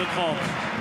à 30.